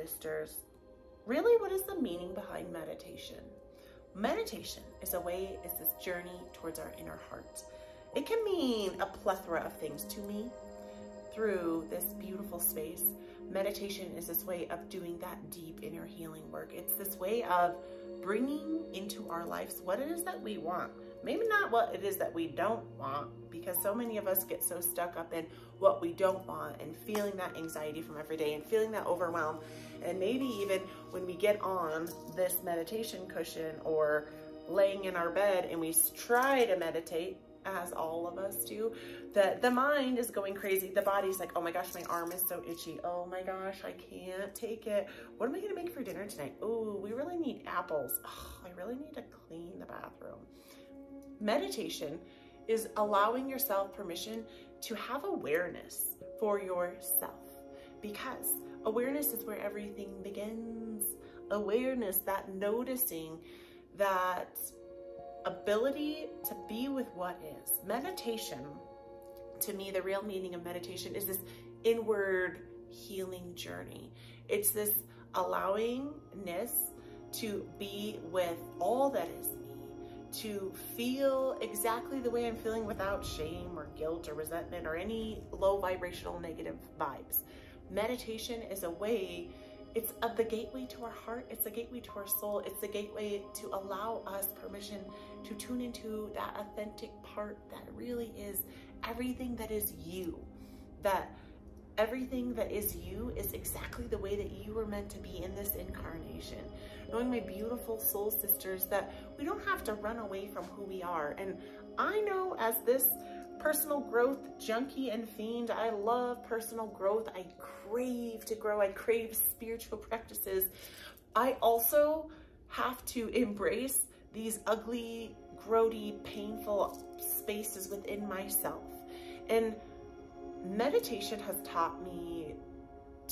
sisters, really, what is the meaning behind meditation? Meditation is a way, is this journey towards our inner heart. It can mean a plethora of things to me through this beautiful space. Meditation is this way of doing that deep inner healing work. It's this way of bringing into our lives what it is that we want. Maybe not what it is that we don't want, because so many of us get so stuck up in what we don't want and feeling that anxiety from every day and feeling that overwhelm. And maybe even when we get on this meditation cushion or laying in our bed and we try to meditate, as all of us do, that the mind is going crazy. The body's like, oh my gosh, my arm is so itchy. Oh my gosh, I can't take it. What am I gonna make for dinner tonight? Oh, we really need apples. Oh, I really need to clean the bathroom. Meditation is allowing yourself permission to have awareness for yourself, because awareness is where everything begins. Awareness, that noticing, that ability to be with what is. Meditation, to me, the real meaning of meditation is this inward healing journey. It's this allowingness to be with all that is me, to feel exactly the way I'm feeling without shame or guilt or resentment or any low vibrational negative vibes. Meditation is a way, it's the gateway to our heart, it's the gateway to our soul, it's the gateway to allow us permission to tune into that authentic part that really is everything that is you. That everything that is you is exactly the way that you were meant to be in this incarnation. Knowing, my beautiful soul sisters, that we don't have to run away from who we are. And I know, as this personal growth junkie and fiend, I love personal growth. I crave to grow. I crave spiritual practices. I also have to embrace these ugly, grody, painful spaces within myself. And meditation has taught me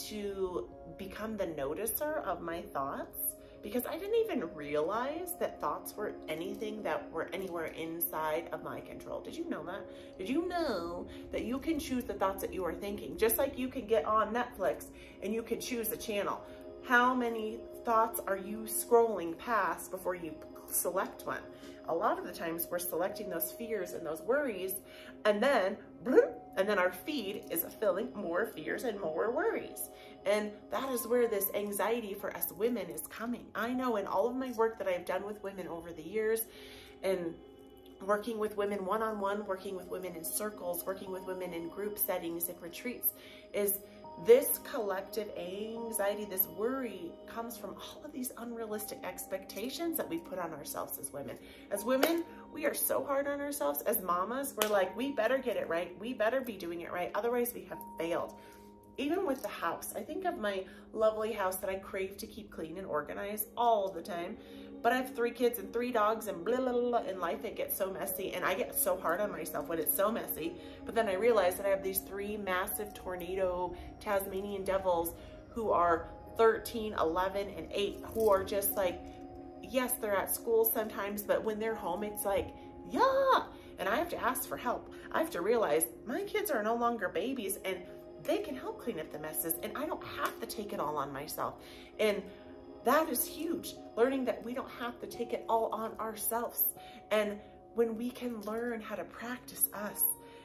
to become the noticer of my thoughts, because I didn't even realize that thoughts were anything that were anywhere inside of my control. Did you know that? Did you know that you can choose the thoughts that you are thinking? Just like you can get on Netflix and you can choose a channel. How many thoughts are you scrolling past before you select one? A lot of the times we're selecting those fears and those worries, and then bloop, and then our feed is filling more fears and more worries. And that is where this anxiety for us women is coming. I know in all of my work that I've done with women over the years, and working with women one-on-one, working with women in circles, working with women in group settings and retreats, is this collective anxiety, this worry comes from all of these unrealistic expectations that we put on ourselves as women. As women, we are so hard on ourselves. As mamas, we're like, we better get it right. We better be doing it right. Otherwise, we have failed. Even with the house, I think of my lovely house that I crave to keep clean and organized all the time. But I have 3 kids and 3 dogs and blah, blah, blah, and life, it gets so messy. And I get so hard on myself when it's so messy. But then I realize that I have these 3 massive tornado Tasmanian devils who are 13, 11, and 8, who are just like, yes, they're at school sometimes, but when they're home, it's like, yeah. And I have to ask for help. I have to realize my kids are no longer babies, and they can help clean up the messes, and I don't have to take it all on myself. And that is huge, learning that we don't have to take it all on ourselves. And when we can learn how to practice us,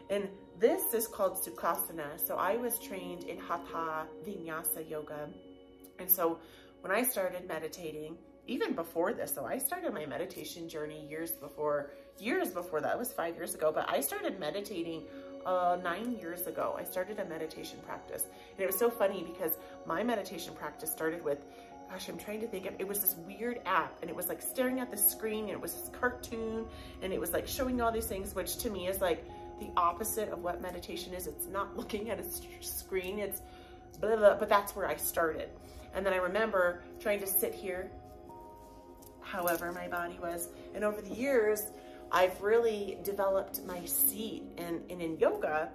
and this is called Sukhasana. So I was trained in Hatha Vinyasa Yoga. And so when I started meditating, even before this, so I started my meditation journey years before that, it was 5 years ago, but I started meditating 9 years ago. I started a meditation practice, and it was so funny because my meditation practice started with, gosh, I'm trying to think of, it was this weird app, and it was like staring at the screen, and it was this cartoon, and it was like showing all these things, which to me is like the opposite of what meditation is. It's not looking at a screen, it's blah, blah, but that's where I started. And then I remember trying to sit here, however my body was, and over the years, I've really developed my seat. And in yoga,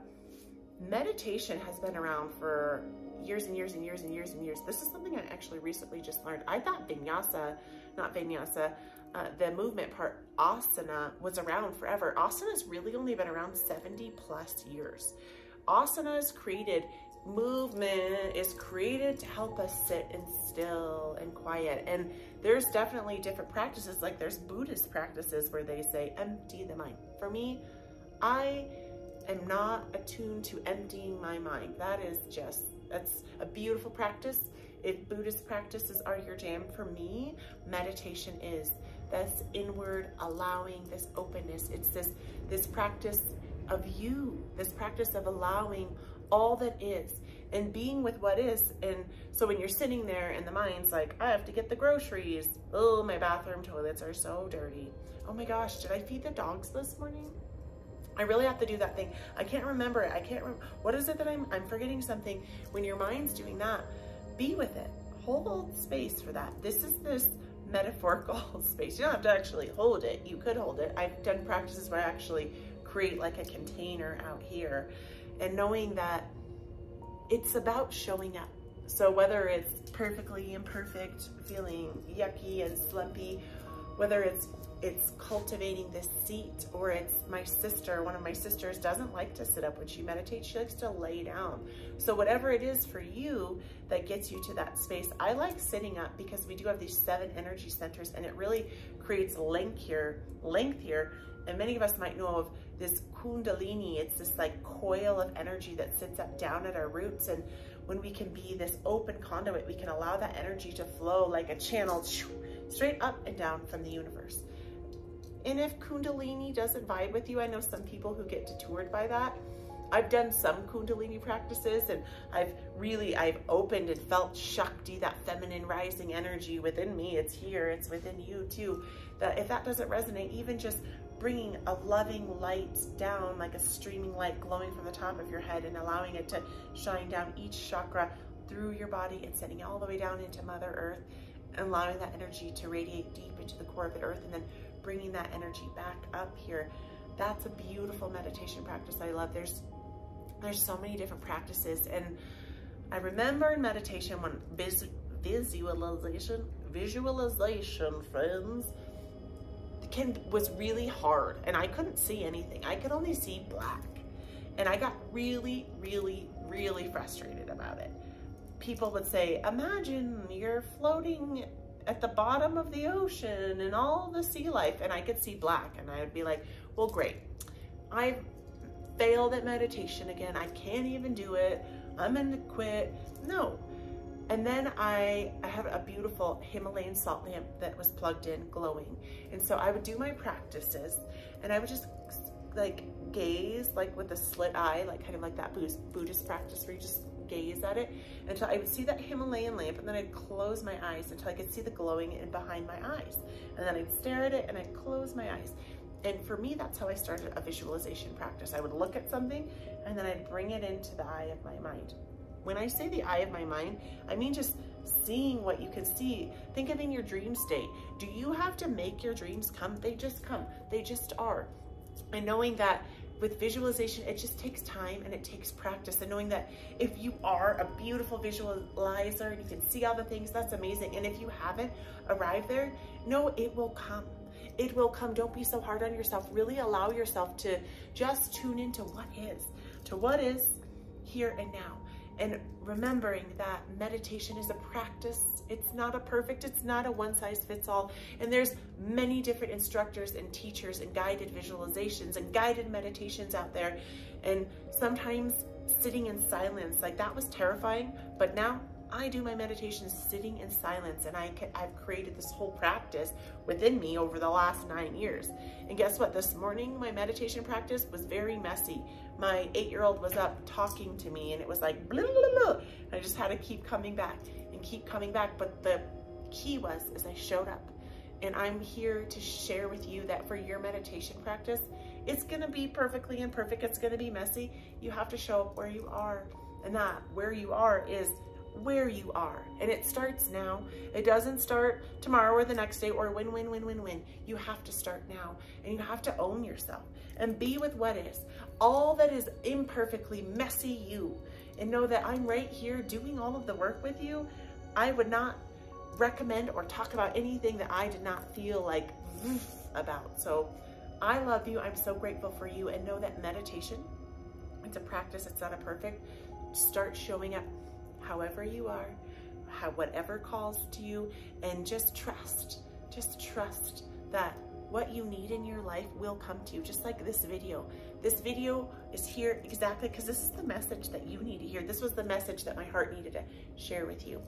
meditation has been around for years and years and years and years and years. This is something I actually recently just learned. I thought vinyasa, not vinyasa, the movement part, asana, was around forever. Asana's really only been around 70+ years. Asana's created movement is created to help us sit and still and quiet. And there's definitely different practices, like there's Buddhist practices where they say empty the mind. For me, I am not attuned to emptying my mind. That is just, that's a beautiful practice. If Buddhist practices are your jam, for me, meditation is. That's inward allowing, this openness. It's this practice of you, this practice of allowing all that is and being with what is. And so when you're sitting there and the mind's like, I have to get the groceries. Oh, my bathroom toilets are so dirty. Oh my gosh, did I feed the dogs this morning? I really have to do that thing. I can't remember it. I can't remember. What is it that I'm forgetting something? When your mind's doing that, be with it. Hold space for that. This is this metaphorical space. You don't have to actually hold it. You could hold it. I've done practices where I actually create like a container out here. And knowing that it's about showing up. So whether it's perfectly imperfect, feeling yucky and slumpy, whether it's cultivating this seat, or it's my sister, one of my sisters doesn't like to sit up when she meditates, she likes to lay down. So whatever it is for you that gets you to that space, I like sitting up because we do have these 7 energy centers and it really creates length here, And many of us might know of this kundalini. It's this like coil of energy that sits up down at our roots. And when we can be this open conduit, we can allow that energy to flow like a channel straight up and down from the universe. And if kundalini doesn't vibe with you, I know some people who get detoured by that. I've done some kundalini practices and I've opened and felt shakti, that feminine rising energy within me. It's here, it's within you too. That if that doesn't resonate, even just bringing a loving light down, like a streaming light glowing from the top of your head and allowing it to shine down each chakra through your body and sending all the way down into Mother Earth and allowing that energy to radiate deep into the core of the earth and then bringing that energy back up here. That's a beautiful meditation practice I love. There's so many different practices. And I remember in meditation when visualization, friends, was really hard and I couldn't see anything. I could only see black. And I got really, really, really frustrated about it. People would say, imagine you're floating at the bottom of the ocean and all the sea life, and I could see black. And I would be like, well, great. I failed at meditation again. I can't even do it. I'm gonna quit. No. And then I had a beautiful Himalayan salt lamp that was plugged in, glowing. And so I would do my practices and I would just like gaze, like with a slit eye, like kind of like that Buddhist practice where you just gaze at it until I would see that Himalayan lamp, and then I'd close my eyes until I could see the glowing in behind my eyes. And then I'd stare at it and I'd close my eyes. And for me, that's how I started a visualization practice. I would look at something and then I'd bring it into the eye of my mind. When I say the eye of my mind, I mean just seeing what you can see. Think of in your dream state. Do you have to make your dreams come? They just come. They just are. And knowing that with visualization, it just takes time and it takes practice. And knowing that if you are a beautiful visualizer and you can see all the things, that's amazing. And if you haven't arrived there, no, it will come. It will come. Don't be so hard on yourself. Really allow yourself to just tune into what is, here and now. And remembering that meditation is a practice. It's not a perfect, it's not a one-size-fits-all. And there's many different instructors and teachers and guided visualizations and guided meditations out there. And sometimes sitting in silence, like that was terrifying, but now I do my meditations sitting in silence, and I've created this whole practice within me over the last 9 years. And guess what? This morning, my meditation practice was very messy. My 8-year-old was up talking to me, and it was like, blah, blah, blah. And I just had to keep coming back and keep coming back. But the key is I showed up, and I'm here to share with you that for your meditation practice, it's gonna be perfectly imperfect. It's gonna be messy. You have to show up where you are, and that where you are is where you are. And it starts now. It doesn't start tomorrow or the next day or when. You have to start now, and you have to own yourself and be with what is. All that is imperfectly messy you, and know that I'm right here doing all of the work with you. I would not recommend or talk about anything that I did not feel like about. So I love you. I'm so grateful for you, and know that meditation, it's a practice. It's not a perfect. Start showing up however you are, whatever calls to you, and just trust that what you need in your life will come to you. Just like this video. This video is here exactly because this is the message that you need to hear. This was the message that my heart needed to share with you.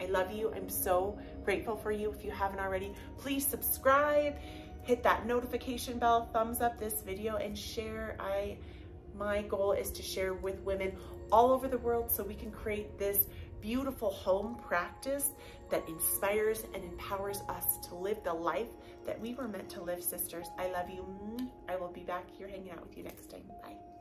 I love you. I'm so grateful for you. If you haven't already, please subscribe, hit that notification bell, thumbs up this video, and share. My goal is to share with women all over the world so we can create this beautiful home practice that inspires and empowers us to live the life that we were meant to live, sisters. I love you. I will be back here hanging out with you next time. Bye.